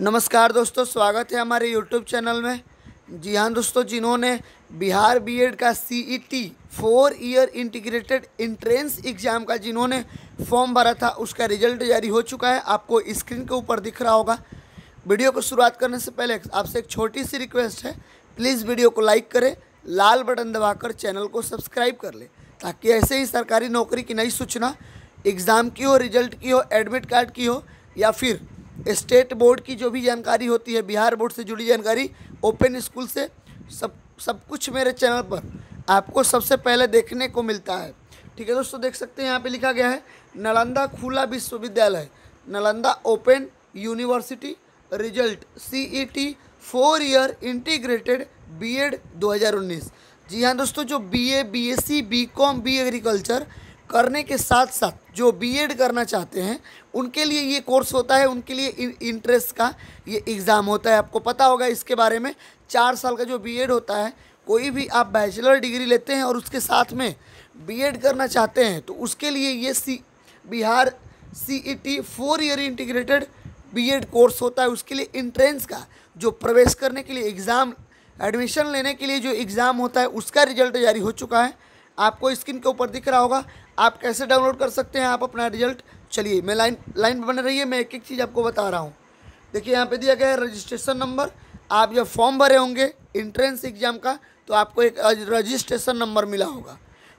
नमस्कार दोस्तों, स्वागत है हमारे YouTube चैनल में। जी हाँ दोस्तों, जिन्होंने बिहार बी एड का CET 4 year integrated entrance exam का जिन्होंने फॉर्म भरा था उसका रिजल्ट जारी हो चुका है। आपको स्क्रीन के ऊपर दिख रहा होगा। वीडियो को शुरुआत करने से पहले आपसे एक छोटी सी रिक्वेस्ट है, प्लीज़ वीडियो को लाइक करें, लाल बटन दबाकर चैनल को सब्सक्राइब कर लें ताकि ऐसे ही सरकारी नौकरी की नई सूचना, एग्ज़ाम की हो, रिजल्ट की हो, एडमिट कार्ड की हो या फिर स्टेट बोर्ड की जो भी जानकारी होती है, बिहार बोर्ड से जुड़ी जानकारी, ओपन स्कूल से सब कुछ मेरे चैनल पर आपको सबसे पहले देखने को मिलता है। ठीक है दोस्तों, देख सकते हैं यहाँ पे लिखा गया है नालंदा खुला विश्वविद्यालय, Nalanda open university, result CET 4 year integrated B Ed 2019। जी हाँ दोस्तों, जो BA BSc BCom BA agriculture करने के साथ साथ जो बीएड करना चाहते हैं उनके लिए ये कोर्स होता है, उनके लिए इंट्रेंस का ये एग्ज़ाम होता है। आपको पता होगा इसके बारे में, 4 साल का जो बीएड होता है, कोई भी आप बैचलर डिग्री लेते हैं और उसके साथ में बीएड करना चाहते हैं तो उसके लिए ये Bihar CET 4 year integrated B Ed course होता है। उसके लिए इंट्रेंस का जो प्रवेश करने के लिए एग्ज़ाम, एडमिशन लेने के लिए जो एग्ज़ाम होता है उसका रिजल्ट जारी हो चुका है। आपको स्क्रीन के ऊपर दिख रहा होगा। आप कैसे डाउनलोड कर सकते हैं आप अपना रिजल्ट? चलिए, मैं लाइन पर बने रहिए, मैं एक एक चीज़ आपको बता रहा हूँ। देखिए यहाँ पे दिया गया है रजिस्ट्रेशन नंबर। आप जब फॉर्म भरे होंगे इंट्रेंस एग्ज़ाम का तो आपको एक रजिस्ट्रेशन नंबर मिला होगा।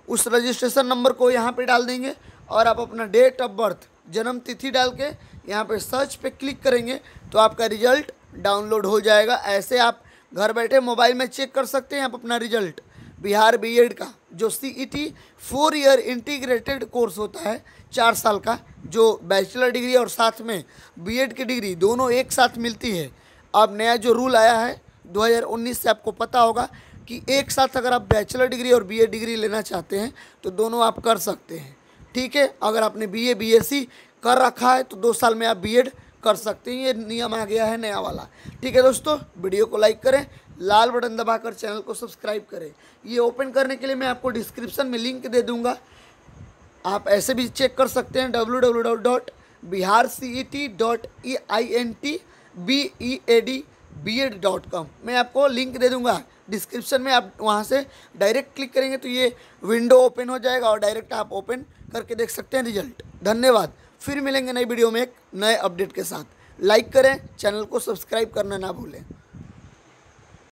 उस रजिस्ट्रेशन नंबर को यहाँ पर डाल देंगे और आप अपना डेट ऑफ बर्थ, जन्म तिथि डाल के यहाँ पर सर्च पर क्लिक करेंगे तो आपका रिजल्ट डाउनलोड हो जाएगा। ऐसे आप घर बैठे मोबाइल में चेक कर सकते हैं आप अपना रिजल्ट। बिहार बीएड का जो CET 4 ईयर इंटीग्रेटेड कोर्स होता है, 4 साल का, जो बैचलर डिग्री और साथ में बीएड की डिग्री दोनों एक साथ मिलती है। अब नया जो रूल आया है 2019 से, आपको पता होगा कि एक साथ अगर आप बैचलर डिग्री और बीएड डिग्री लेना चाहते हैं तो दोनों आप कर सकते हैं। ठीक है, अगर आपने BA BSc कर रखा है तो 2 साल में आप बीएड कर सकते हैं। ये नियम आ गया है नया वाला। ठीक है दोस्तों, वीडियो को लाइक करें, लाल बटन दबाकर चैनल को सब्सक्राइब करें। ये ओपन करने के लिए मैं आपको डिस्क्रिप्शन में लिंक दे दूंगा। आप ऐसे भी चेक कर सकते हैं www.biharcetintbed.com। मैं आपको लिंक दे दूंगा डिस्क्रिप्शन में, आप वहां से डायरेक्ट क्लिक करेंगे तो ये विंडो ओपन हो जाएगा और डायरेक्ट आप ओपन करके देख सकते हैं रिजल्ट। धन्यवाद, फिर मिलेंगे नई वीडियो में एक नए अपडेट के साथ। लाइक करें, चैनल को सब्सक्राइब करना ना भूलें।